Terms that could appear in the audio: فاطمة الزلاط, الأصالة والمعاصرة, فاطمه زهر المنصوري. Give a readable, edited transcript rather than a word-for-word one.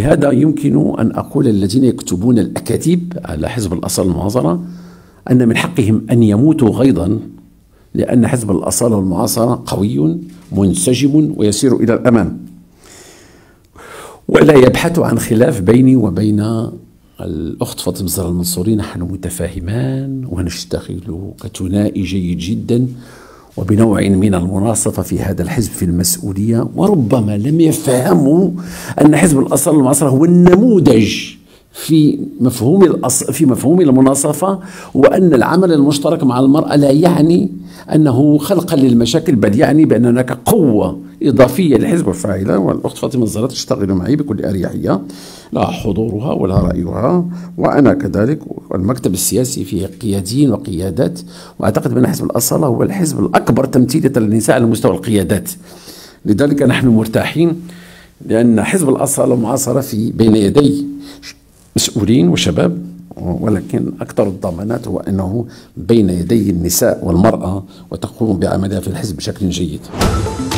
لهذا يمكن أن أقول الذين يكتبون الأكاذيب على حزب الأصالة والمعاصرة أن من حقهم أن يموتوا غيظا، لأن حزب الأصالة والمعاصرة قوي منسجم ويسير إلى الأمام، ولا يبحث عن خلاف بيني وبين الأخت فاطمه زهر المنصوري. نحن متفاهمان ونشتغل كثنائي جيد جدا وبنوع من المناصفة في هذا الحزب في المسؤولية. وربما لم يفهموا أن حزب الأصالة والمعاصرة هو النموذج في مفهوم المناصفة، وأن العمل المشترك مع المرأة لا يعني أنه خلقا للمشاكل، بل يعني بأن هناك قوة إضافية للحزب الفاعلة. والأخت فاطمة الزلاط تشتغل معي بكل أريحية، لا حضورها ولا رأيها، وأنا كذلك. والمكتب السياسي فيه قياديين وقيادات، وأعتقد بأن حزب الأصالة هو الحزب الأكبر تمثيلية للنساء على مستوى القيادات. لذلك نحن مرتاحين، لأن حزب الأصالة والمعاصرة في بين يدي مسؤولين وشباب، ولكن أكثر الضمانات هو أنه بين يدي النساء والمرأة، وتقوم بعملها في الحزب بشكل جيد.